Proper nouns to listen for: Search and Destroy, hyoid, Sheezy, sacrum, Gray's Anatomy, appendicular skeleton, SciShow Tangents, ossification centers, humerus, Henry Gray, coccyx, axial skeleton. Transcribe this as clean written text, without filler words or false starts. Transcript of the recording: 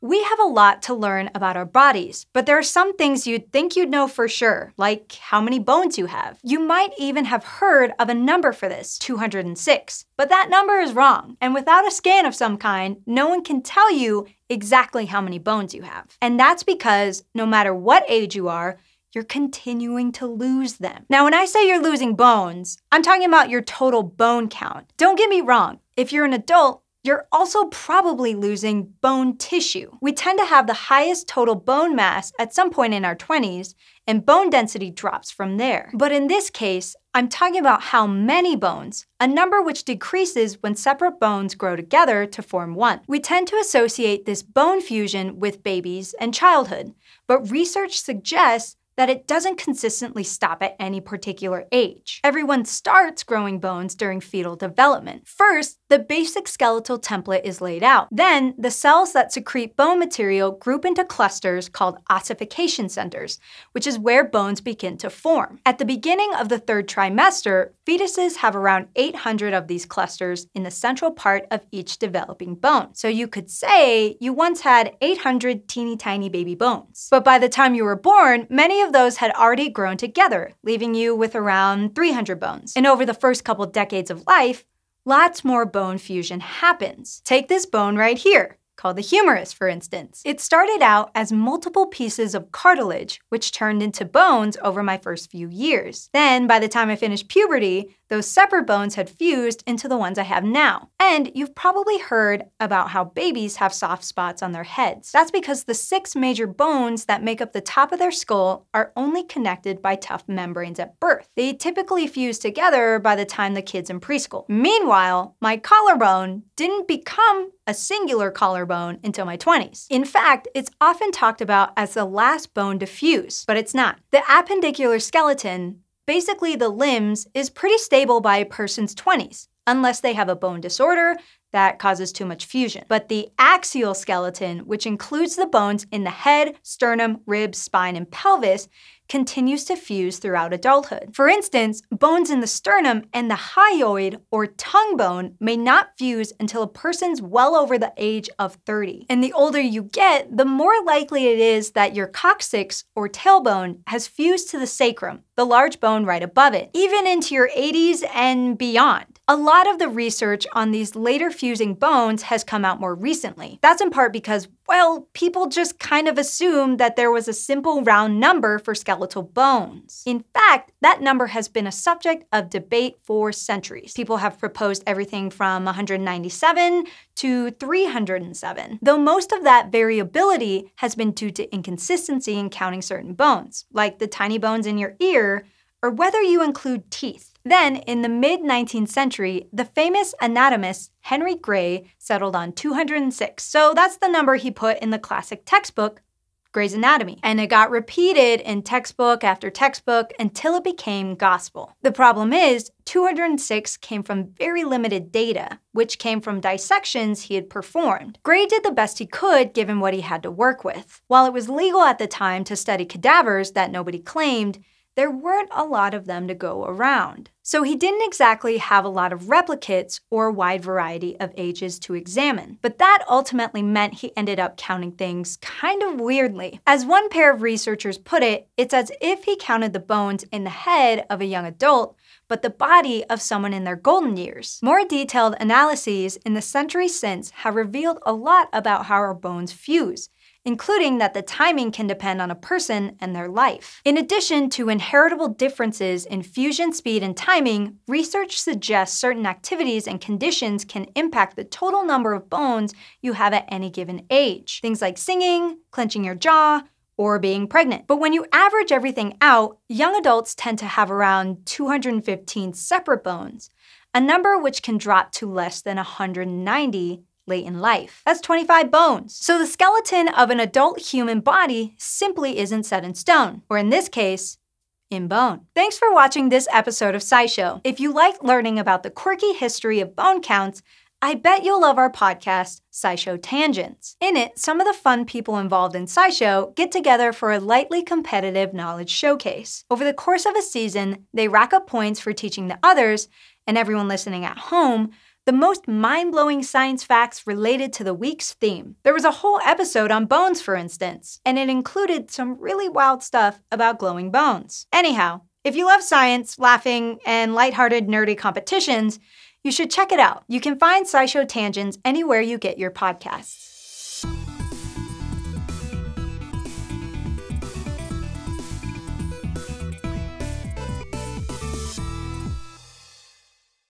We have a lot to learn about our bodies, but there are some things you'd think you'd know for sure, like how many bones you have. You might even have heard of a number for this, 206. But that number is wrong, and without a scan of some kind, no one can tell you exactly how many bones you have. And that's because no matter what age you are, you're continuing to lose them. Now, when I say you're losing bones, I'm talking about your total bone count. Don't get me wrong, if you're an adult, you're also probably losing bone tissue. We tend to have the highest total bone mass at some point in our 20s, and bone density drops from there. But in this case, I'm talking about how many bones, a number which decreases when separate bones grow together to form one. We tend to associate this bone fusion with babies and childhood, but research suggests that it doesn't consistently stop at any particular age. Everyone starts growing bones during fetal development. First, the basic skeletal template is laid out. Then, the cells that secrete bone material group into clusters called ossification centers, which is where bones begin to form. At the beginning of the third trimester, fetuses have around 800 of these clusters in the central part of each developing bone. So you could say you once had 800 teeny tiny baby bones. But by the time you were born, many of those had already grown together, leaving you with around 300 bones. And over the first couple decades of life, lots more bone fusion happens. Take this bone right here, called the humerus, for instance. It started out as multiple pieces of cartilage, which turned into bones over my first few years. Then, by the time I finished puberty, those separate bones had fused into the ones I have now. And you've probably heard about how babies have soft spots on their heads. That's because the 6 major bones that make up the top of their skull are only connected by tough membranes at birth. They typically fuse together by the time the kid's in preschool. Meanwhile, my collarbone didn't become a singular collarbone until my 20s. In fact, it's often talked about as the last bone to fuse, but it's not. The appendicular skeleton, basically the limbs, is pretty stable by a person's 20s, unless they have a bone disorder that causes too much fusion. But the axial skeleton, which includes the bones in the head, sternum, ribs, spine, and pelvis, continues to fuse throughout adulthood. For instance, bones in the sternum and the hyoid, or tongue bone, may not fuse until a person's well over the age of 30. And the older you get, the more likely it is that your coccyx, or tailbone, has fused to the sacrum, the large bone right above it, even into your 80s and beyond. A lot of the research on these later fusing bones has come out more recently. That's in part because, well, people just kind of assumed that there was a simple round number for skeletal bones. In fact, that number has been a subject of debate for centuries. People have proposed everything from 197 to 307, though most of that variability has been due to inconsistency in counting certain bones, like the tiny bones in your ear, or whether you include teeth. Then, in the mid-19th century, the famous anatomist Henry Gray settled on 206, so that's the number he put in the classic textbook, Gray's Anatomy. And it got repeated in textbook after textbook until it became gospel. The problem is, 206 came from very limited data, which came from dissections he had performed. Gray did the best he could given what he had to work with. While it was legal at the time to study cadavers that nobody claimed, there weren't a lot of them to go around. So he didn't exactly have a lot of replicates or a wide variety of ages to examine. But that ultimately meant he ended up counting things kind of weirdly. As one pair of researchers put it, it's as if he counted the bones in the head of a young adult, but the body of someone in their golden years. More detailed analyses in the century since have revealed a lot about how our bones fuse, including that the timing can depend on a person and their life. In addition to inheritable differences in fusion speed and timing, research suggests certain activities and conditions can impact the total number of bones you have at any given age. Things like singing, clenching your jaw, or being pregnant. But when you average everything out, young adults tend to have around 215 separate bones, a number which can drop to less than 190 late in life. That's 25 bones. So the skeleton of an adult human body simply isn't set in stone, or in this case, in bone. Thanks for watching this episode of SciShow. If you like learning about the quirky history of bone counts, I bet you'll love our podcast, SciShow Tangents. In it, some of the fun people involved in SciShow get together for a lightly competitive knowledge showcase. Over the course of a season, they rack up points for teaching the others, and everyone listening at home, the most mind-blowing science facts related to the week's theme. There was a whole episode on bones, for instance, and it included some really wild stuff about glowing bones. Anyhow, if you love science, laughing, and lighthearted nerdy competitions, you should check it out. You can find SciShow Tangents anywhere you get your podcasts.